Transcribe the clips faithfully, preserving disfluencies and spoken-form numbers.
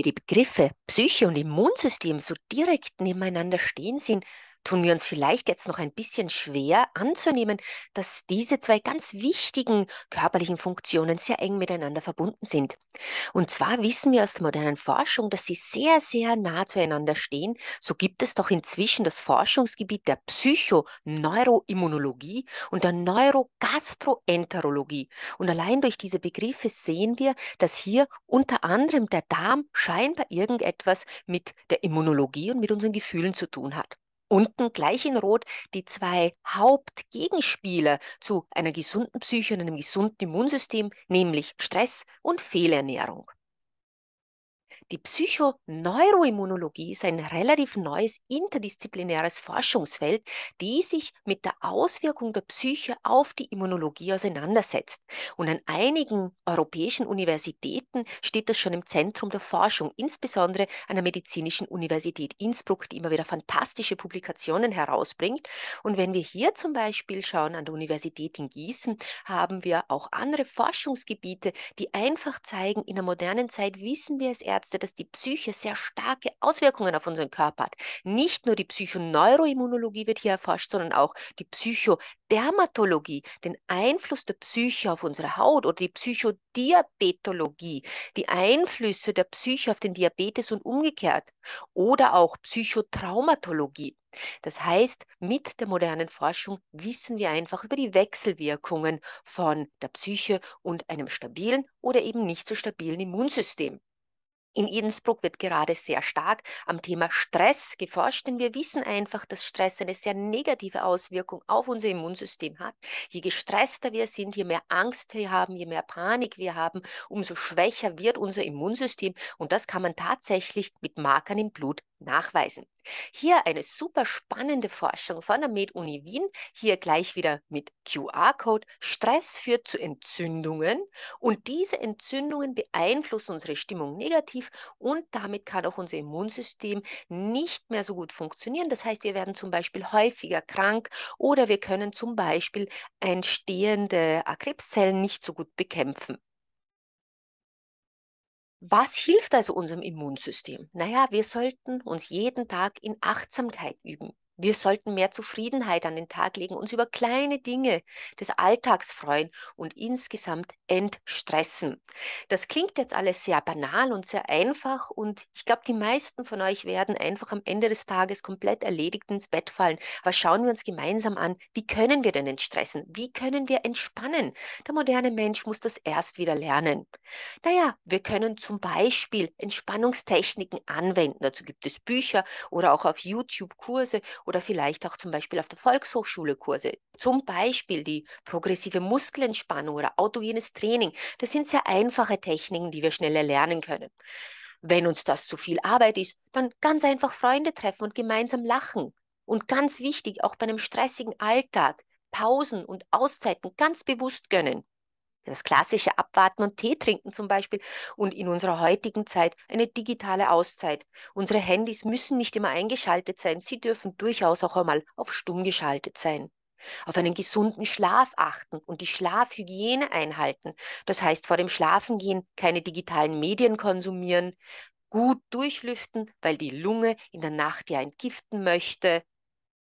wie die Begriffe Psyche und Immunsystem so direkt nebeneinander stehen sind, tun wir uns vielleicht jetzt noch ein bisschen schwer anzunehmen, dass diese zwei ganz wichtigen körperlichen Funktionen sehr eng miteinander verbunden sind. Und zwar wissen wir aus der modernen Forschung, dass sie sehr, sehr nah zueinander stehen. So gibt es doch inzwischen das Forschungsgebiet der Psychoneuroimmunologie und der Neurogastroenterologie. Und allein durch diese Begriffe sehen wir, dass hier unter anderem der Darm scheinbar irgendetwas mit der Immunologie und mit unseren Gefühlen zu tun hat. Unten gleich in Rot die zwei Hauptgegenspieler zu einer gesunden Psyche und einem gesunden Immunsystem, nämlich Stress und Fehlernährung. Die Psychoneuroimmunologie ist ein relativ neues interdisziplinäres Forschungsfeld, die sich mit der Auswirkung der Psyche auf die Immunologie auseinandersetzt. Und an einigen europäischen Universitäten steht das schon im Zentrum der Forschung, insbesondere an der Medizinischen Universität Innsbruck, die immer wieder fantastische Publikationen herausbringt. Und wenn wir hier zum Beispiel schauen, an der Universität in Gießen haben wir auch andere Forschungsgebiete, die einfach zeigen, in der modernen Zeit wissen wir als Ärzte, dass die Psyche sehr starke Auswirkungen auf unseren Körper hat. Nicht nur die Psychoneuroimmunologie wird hier erforscht, sondern auch die Psychodermatologie, den Einfluss der Psyche auf unsere Haut, oder die Psychodiabetologie, die Einflüsse der Psyche auf den Diabetes und umgekehrt, oder auch Psychotraumatologie. Das heißt, mit der modernen Forschung wissen wir einfach über die Wechselwirkungen von der Psyche und einem stabilen oder eben nicht so stabilen Immunsystem. In Innsbruck wird gerade sehr stark am Thema Stress geforscht, denn wir wissen einfach, dass Stress eine sehr negative Auswirkung auf unser Immunsystem hat. Je gestresster wir sind, je mehr Angst wir haben, je mehr Panik wir haben, umso schwächer wird unser Immunsystem, und das kann man tatsächlich mit Markern im Blut nachweisen. Hier eine super spannende Forschung von der MedUni Wien, hier gleich wieder mit Q R-Code. Stress führt zu Entzündungen, und diese Entzündungen beeinflussen unsere Stimmung negativ, und damit kann auch unser Immunsystem nicht mehr so gut funktionieren. Das heißt, wir werden zum Beispiel häufiger krank, oder wir können zum Beispiel entstehende Krebszellen nicht so gut bekämpfen. Was hilft also unserem Immunsystem? Naja, wir sollten uns jeden Tag in Achtsamkeit üben. Wir sollten mehr Zufriedenheit an den Tag legen, uns über kleine Dinge des Alltags freuen und insgesamt entstressen. Das klingt jetzt alles sehr banal und sehr einfach, und ich glaube, die meisten von euch werden einfach am Ende des Tages komplett erledigt ins Bett fallen. Aber schauen wir uns gemeinsam an, wie können wir denn entstressen? Wie können wir entspannen? Der moderne Mensch muss das erst wieder lernen. Naja, wir können zum Beispiel Entspannungstechniken anwenden. Dazu gibt es Bücher oder auch auf YouTube Kurse, oder vielleicht auch zum Beispiel auf der Volkshochschule Kurse, zum Beispiel die progressive Muskelentspannung oder autogenes Training. Das sind sehr einfache Techniken, die wir schnell erlernen können. Wenn uns das zu viel Arbeit ist, dann ganz einfach Freunde treffen und gemeinsam lachen. Und ganz wichtig, auch bei einem stressigen Alltag, Pausen und Auszeiten ganz bewusst gönnen. Das klassische Abwarten und Tee trinken zum Beispiel, und in unserer heutigen Zeit eine digitale Auszeit. Unsere Handys müssen nicht immer eingeschaltet sein, sie dürfen durchaus auch einmal auf stumm geschaltet sein. Auf einen gesunden Schlaf achten und die Schlafhygiene einhalten. Das heißt, vor dem Schlafengehen keine digitalen Medien konsumieren, gut durchlüften, weil die Lunge in der Nacht ja entgiften möchte,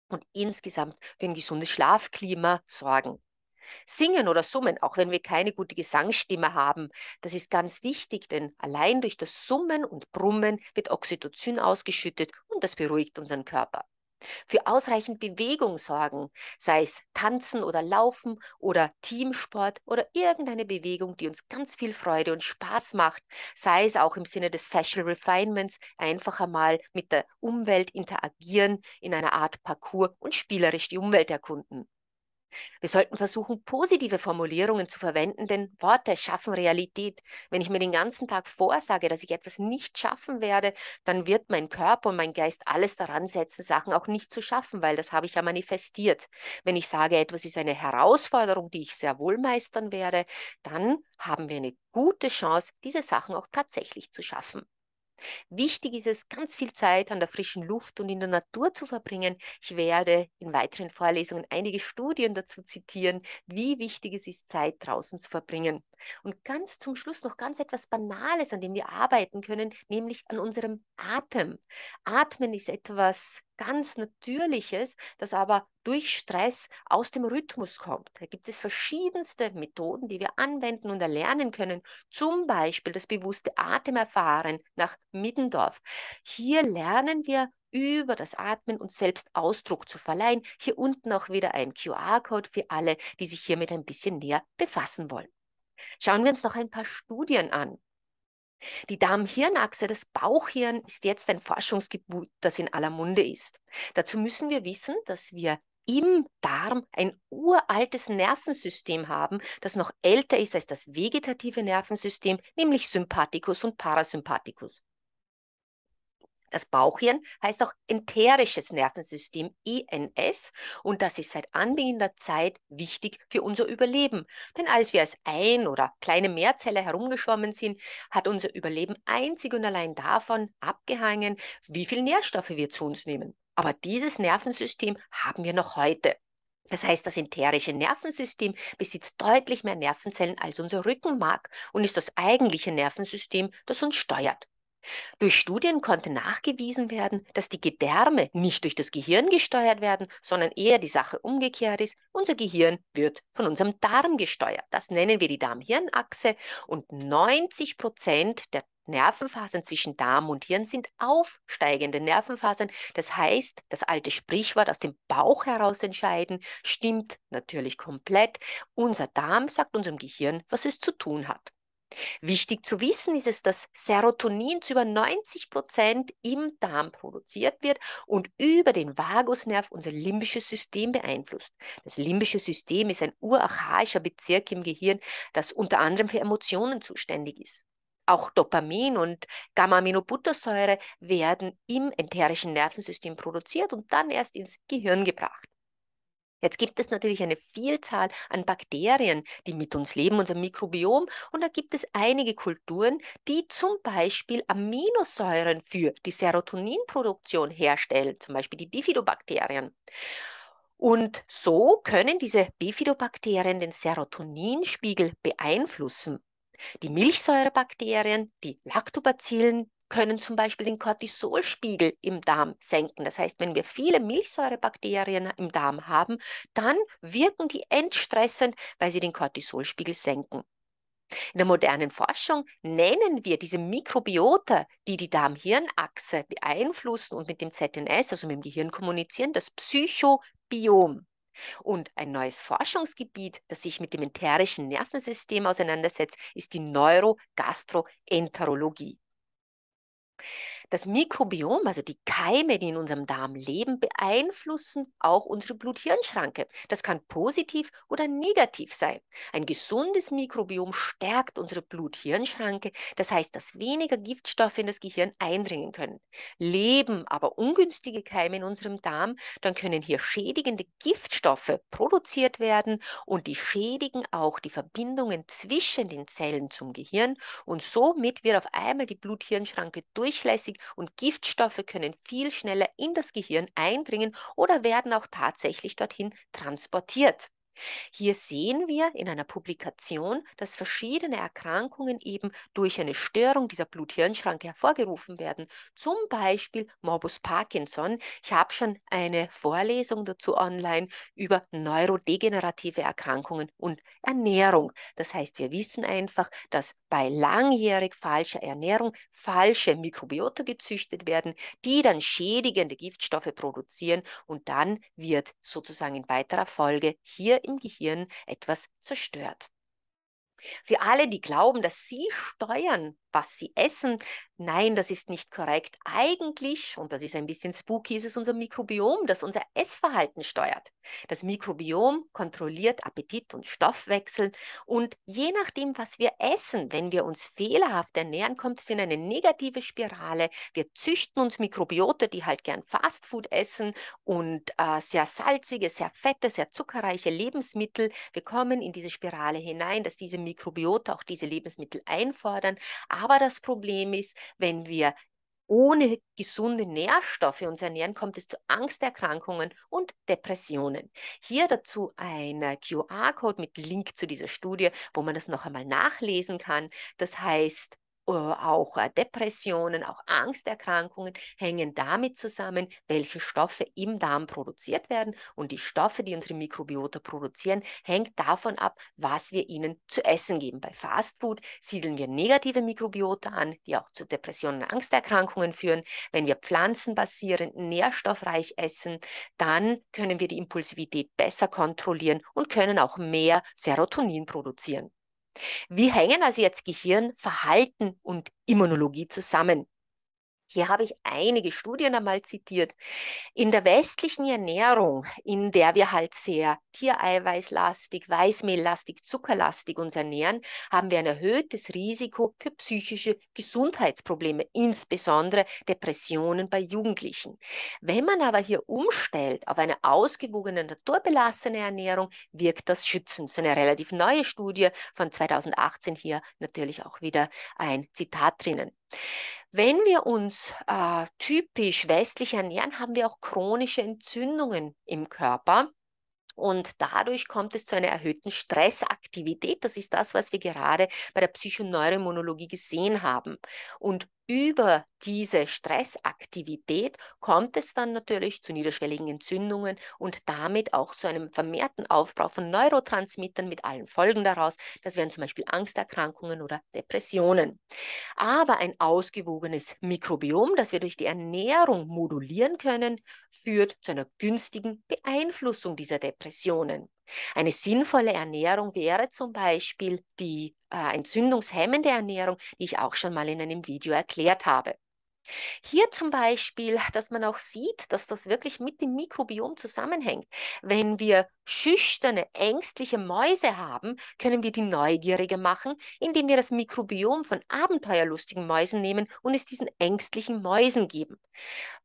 und insgesamt für ein gesundes Schlafklima sorgen. Singen oder summen, auch wenn wir keine gute Gesangsstimme haben, das ist ganz wichtig, denn allein durch das Summen und Brummen wird Oxytocin ausgeschüttet, und das beruhigt unseren Körper. Für ausreichend Bewegung sorgen, sei es Tanzen oder Laufen oder Teamsport oder irgendeine Bewegung, die uns ganz viel Freude und Spaß macht, sei es auch im Sinne des Facial Refinements, einfach einmal mit der Umwelt interagieren in einer Art Parcours und spielerisch die Umwelt erkunden. Wir sollten versuchen, positive Formulierungen zu verwenden, denn Worte schaffen Realität. Wenn ich mir den ganzen Tag vorsage, dass ich etwas nicht schaffen werde, dann wird mein Körper und mein Geist alles daran setzen, Sachen auch nicht zu schaffen, weil das habe ich ja manifestiert. Wenn ich sage, etwas ist eine Herausforderung, die ich sehr wohl meistern werde, dann haben wir eine gute Chance, diese Sachen auch tatsächlich zu schaffen. Wichtig ist es, ganz viel Zeit an der frischen Luft und in der Natur zu verbringen. Ich werde in weiteren Vorlesungen einige Studien dazu zitieren, wie wichtig es ist, Zeit draußen zu verbringen. Und ganz zum Schluss noch ganz etwas Banales, an dem wir arbeiten können, nämlich an unserem Atem. Atmen ist etwas ganz Natürliches, das aber durch Stress aus dem Rhythmus kommt. Da gibt es verschiedenste Methoden, die wir anwenden und erlernen können. Zum Beispiel das bewusste Atemerfahren nach Middendorf. Hier lernen wir über das Atmen und selbst Ausdruck zu verleihen. Hier unten auch wieder ein Q R-Code für alle, die sich hiermit ein bisschen näher befassen wollen. Schauen wir uns noch ein paar Studien an. Die Darm-Hirn-Achse, das Bauchhirn, ist jetzt ein Forschungsgebiet, das in aller Munde ist. Dazu müssen wir wissen, dass wir im Darm ein uraltes Nervensystem haben, das noch älter ist als das vegetative Nervensystem, nämlich Sympathikus und Parasympathikus. Das Bauchhirn heißt auch enterisches Nervensystem, E N S, und das ist seit Anbeginn der Zeit wichtig für unser Überleben. Denn als wir als Ein- oder kleine Meerzeller herumgeschwommen sind, hat unser Überleben einzig und allein davon abgehangen, wie viel Nährstoffe wir zu uns nehmen. Aber dieses Nervensystem haben wir noch heute. Das heißt, das enterische Nervensystem besitzt deutlich mehr Nervenzellen als unser Rückenmark und ist das eigentliche Nervensystem, das uns steuert. Durch Studien konnte nachgewiesen werden, dass die Gedärme nicht durch das Gehirn gesteuert werden, sondern eher die Sache umgekehrt ist. Unser Gehirn wird von unserem Darm gesteuert. Das nennen wir die Darm-Hirn-Achse, und neunzig Prozent der Nervenfasern zwischen Darm und Hirn sind aufsteigende Nervenfasern. Das heißt, das alte Sprichwort aus dem Bauch heraus entscheiden stimmt natürlich komplett. Unser Darm sagt unserem Gehirn, was es zu tun hat. Wichtig zu wissen ist es, dass Serotonin zu über neunzig Prozent im Darm produziert wird und über den Vagusnerv unser limbisches System beeinflusst. Das limbische System ist ein urarchaischer Bezirk im Gehirn, das unter anderem für Emotionen zuständig ist. Auch Dopamin und Gamma-Aminobuttersäure werden im enterischen Nervensystem produziert und dann erst ins Gehirn gebracht. Jetzt gibt es natürlich eine Vielzahl an Bakterien, die mit uns leben, unser Mikrobiom. Und da gibt es einige Kulturen, die zum Beispiel Aminosäuren für die Serotoninproduktion herstellen, zum Beispiel die Bifidobakterien. Und so können diese Bifidobakterien den Serotoninspiegel beeinflussen. Die Milchsäurebakterien, die Lactobacillen, können zum Beispiel den Cortisolspiegel im Darm senken. Das heißt, wenn wir viele Milchsäurebakterien im Darm haben, dann wirken die entstressend, weil sie den Cortisolspiegel senken. In der modernen Forschung nennen wir diese Mikrobiota, die die Darm-Hirn-Achse beeinflussen und mit dem Z N S, also mit dem Gehirn kommunizieren, das Psychobiom. Und ein neues Forschungsgebiet, das sich mit dem enterischen Nervensystem auseinandersetzt, ist die Neurogastroenterologie. Das Mikrobiom, also die Keime, die in unserem Darm leben, beeinflussen auch unsere Blut-Hirn-Schranke. Das kann positiv oder negativ sein. Ein gesundes Mikrobiom stärkt unsere Blut-Hirn-Schranke, das heißt, dass weniger Giftstoffe in das Gehirn eindringen können. Leben aber ungünstige Keime in unserem Darm, dann können hier schädigende Giftstoffe produziert werden und die schädigen auch die Verbindungen zwischen den Zellen zum Gehirn, und somit wird auf einmal die Blut-Hirn-Schranke durchlässig und Giftstoffe können viel schneller in das Gehirn eindringen oder werden auch tatsächlich dorthin transportiert. Hier sehen wir in einer Publikation, dass verschiedene Erkrankungen eben durch eine Störung dieser Blut-Hirn-Schranke hervorgerufen werden, zum Beispiel Morbus Parkinson. Ich habe schon eine Vorlesung dazu online über neurodegenerative Erkrankungen und Ernährung. Das heißt, wir wissen einfach, dass bei langjährig falscher Ernährung falsche Mikrobiota gezüchtet werden, die dann schädigende Giftstoffe produzieren, und dann wird sozusagen in weiterer Folge hier im Gehirn etwas zerstört. Für alle, die glauben, dass sie steuern, was sie essen, nein, das ist nicht korrekt. Eigentlich, und das ist ein bisschen spooky, ist es unser Mikrobiom, das unser Essverhalten steuert. Das Mikrobiom kontrolliert Appetit und Stoffwechsel, und je nachdem, was wir essen, wenn wir uns fehlerhaft ernähren, kommt es in eine negative Spirale. Wir züchten uns Mikrobiota, die halt gern Fastfood essen und äh, sehr salzige, sehr fette, sehr zuckerreiche Lebensmittel. Wir kommen in diese Spirale hinein, dass diese Mikrobiota auch diese Lebensmittel einfordern. Aber das Problem ist, wenn wir Ohne gesunde Nährstoffe uns ernähren, kommt es zu Angsterkrankungen und Depressionen. Hier dazu ein Q R-Code mit Link zu dieser Studie, wo man das noch einmal nachlesen kann. Das heißt, auch Depressionen, auch Angsterkrankungen hängen damit zusammen, welche Stoffe im Darm produziert werden. Und die Stoffe, die unsere Mikrobiota produzieren, hängt davon ab, was wir ihnen zu essen geben. Bei Fastfood siedeln wir negative Mikrobiota an, die auch zu Depressionen und Angsterkrankungen führen. Wenn wir pflanzenbasierend, nährstoffreich essen, dann können wir die Impulsivität besser kontrollieren und können auch mehr Serotonin produzieren. Wie hängen also jetzt Gehirn, Verhalten und Immunologie zusammen? Hier habe ich einige Studien einmal zitiert. In der westlichen Ernährung, in der wir halt sehr tiereiweißlastig, weißmehllastig, zuckerlastig uns ernähren, haben wir ein erhöhtes Risiko für psychische Gesundheitsprobleme, insbesondere Depressionen bei Jugendlichen. Wenn man aber hier umstellt auf eine ausgewogene, naturbelassene Ernährung, wirkt das schützend. So eine relativ neue Studie von zweitausendachtzehn, hier natürlich auch wieder ein Zitat drinnen. Wenn wir uns äh, typisch westlich ernähren, haben wir auch chronische Entzündungen im Körper. Und dadurch kommt es zu einer erhöhten Stressaktivität. Das ist das, was wir gerade bei der Psychoneuroimmunologie gesehen haben. Und über diese Stressaktivität kommt es dann natürlich zu niederschwelligen Entzündungen und damit auch zu einem vermehrten Aufbau von Neurotransmittern mit allen Folgen daraus. Das wären zum Beispiel Angsterkrankungen oder Depressionen. Aber ein ausgewogenes Mikrobiom, das wir durch die Ernährung modulieren können, führt zu einer günstigen Beeinflussung dieser Depressionen. Eine sinnvolle Ernährung wäre zum Beispiel die äh, entzündungshemmende Ernährung, die ich auch schon mal in einem Video erklärt habe. Hier zum Beispiel, dass man auch sieht, dass das wirklich mit dem Mikrobiom zusammenhängt. Wenn wir schüchterne, ängstliche Mäuse haben, können wir die neugierige machen, indem wir das Mikrobiom von abenteuerlustigen Mäusen nehmen und es diesen ängstlichen Mäusen geben.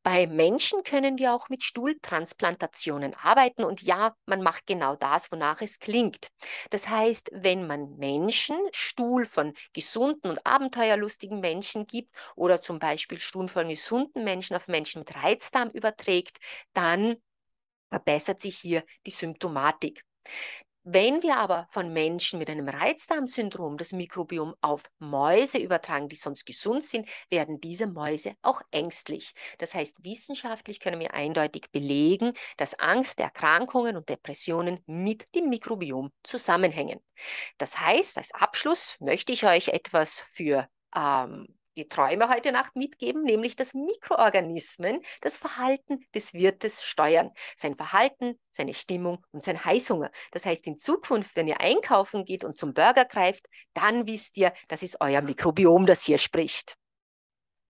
Bei Menschen können wir auch mit Stuhltransplantationen arbeiten und ja, man macht genau das, wonach es klingt. Das heißt, wenn man Menschen Stuhl von gesunden und abenteuerlustigen Menschen gibt oder zum Beispiel Stuhl von gesunden Menschen auf Menschen mit Reizdarm überträgt, dann verbessert sich hier die Symptomatik. Wenn wir aber von Menschen mit einem Reizdarmsyndrom das Mikrobiom auf Mäuse übertragen, die sonst gesund sind, werden diese Mäuse auch ängstlich. Das heißt, wissenschaftlich können wir eindeutig belegen, dass Angst, Erkrankungen und Depressionen mit dem Mikrobiom zusammenhängen. Das heißt, als Abschluss möchte ich euch etwas für ähm, die Träume heute Nacht mitgeben, nämlich dass Mikroorganismen das Verhalten des Wirtes steuern. Sein Verhalten, seine Stimmung und sein Heißhunger. Das heißt, in Zukunft, wenn ihr einkaufen geht und zum Burger greift, dann wisst ihr, das ist euer Mikrobiom, das hier spricht.